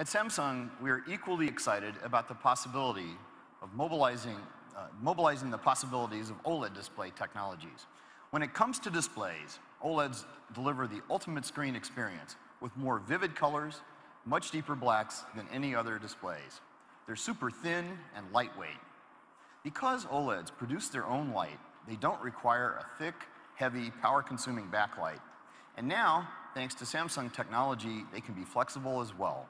At Samsung, we are equally excited about the possibility of mobilizing the possibilities of OLED display technologies. When it comes to displays, OLEDs deliver the ultimate screen experience with more vivid colors, much deeper blacks than any other displays. They're super thin and lightweight. Because OLEDs produce their own light, they don't require a thick, heavy, power-consuming backlight. And now, thanks to Samsung technology, they can be flexible as well.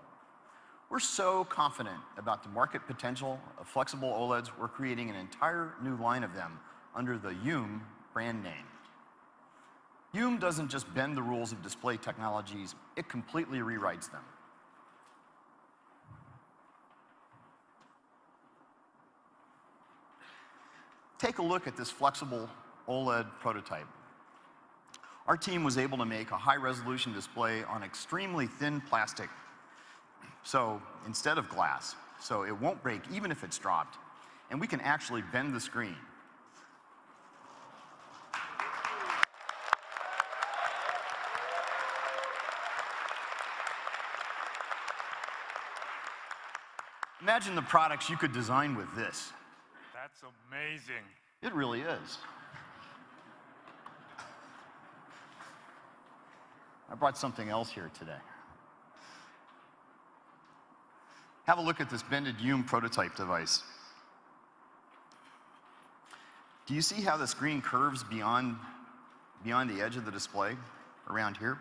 We're so confident about the market potential of flexible OLEDs, we're creating an entire new line of them under the Youm brand name. Youm doesn't just bend the rules of display technologies, it completely rewrites them. Take a look at this flexible OLED prototype. Our team was able to make a high-resolution display on extremely thin plastic, so instead of glass, so it won't break even if it's dropped, and we can actually bend the screen. Imagine the products you could design with this. That's amazing. It really is. I brought something else here today. Have a look at this bended Youm prototype device. Do you see how the screen curves beyond the edge of the display around here?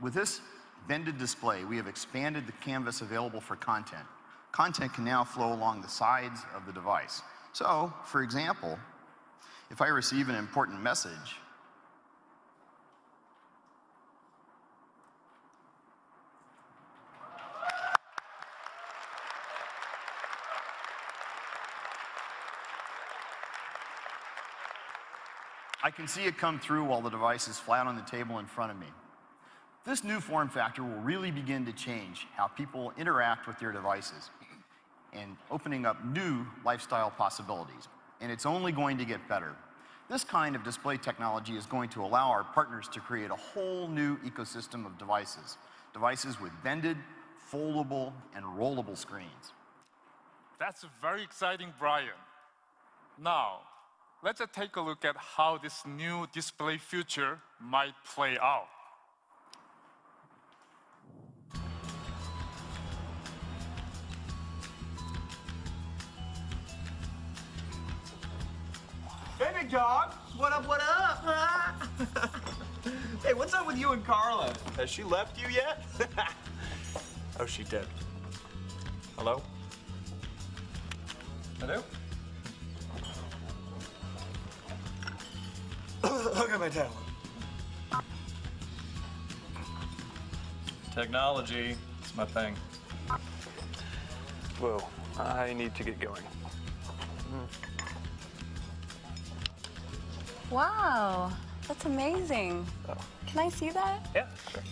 With this bended display, we have expanded the canvas available for content. Content can now flow along the sides of the device. So, for example, if I receive an important message, I can see it come through while the device is flat on the table in front of me. This new form factor will really begin to change how people interact with their devices and opening up new lifestyle possibilities. And it's only going to get better. This kind of display technology is going to allow our partners to create a whole new ecosystem of devices. Devices with bended, foldable, and rollable screens. That's very exciting, Brian. Now, let's take a look at how this new display future might play out. Hey, big dog. What up, what up? Hey, what's up with you and Carla? Has she left you yet? Oh, she did. Hello? Hello? Look at my tablet. Technology is my thing. Whoa, I need to get going. Wow, that's amazing. Oh. Can I see that? Yeah, sure.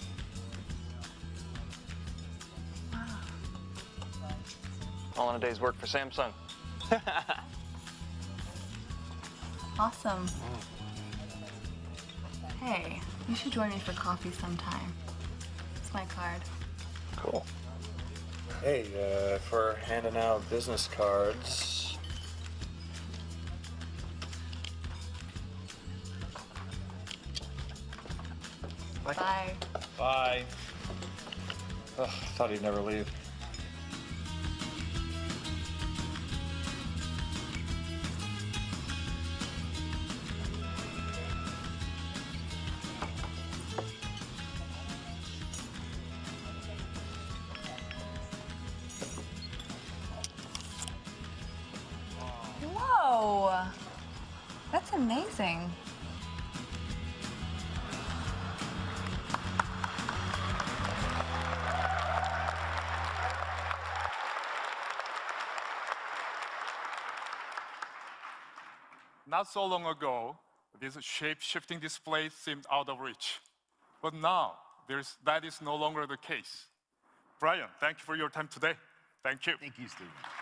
Wow. All in a day's work for Samsung. Awesome. Hey, you should join me for coffee sometime. It's my card. Cool. Hey, if we're handing out business cards. Bye. Bye. Bye. Ugh, thought he'd never leave. That's amazing. Not so long ago, this shape-shifting display seemed out of reach. But now, that is no longer the case. Brian, thank you for your time today. Thank you. Thank you, Stephen.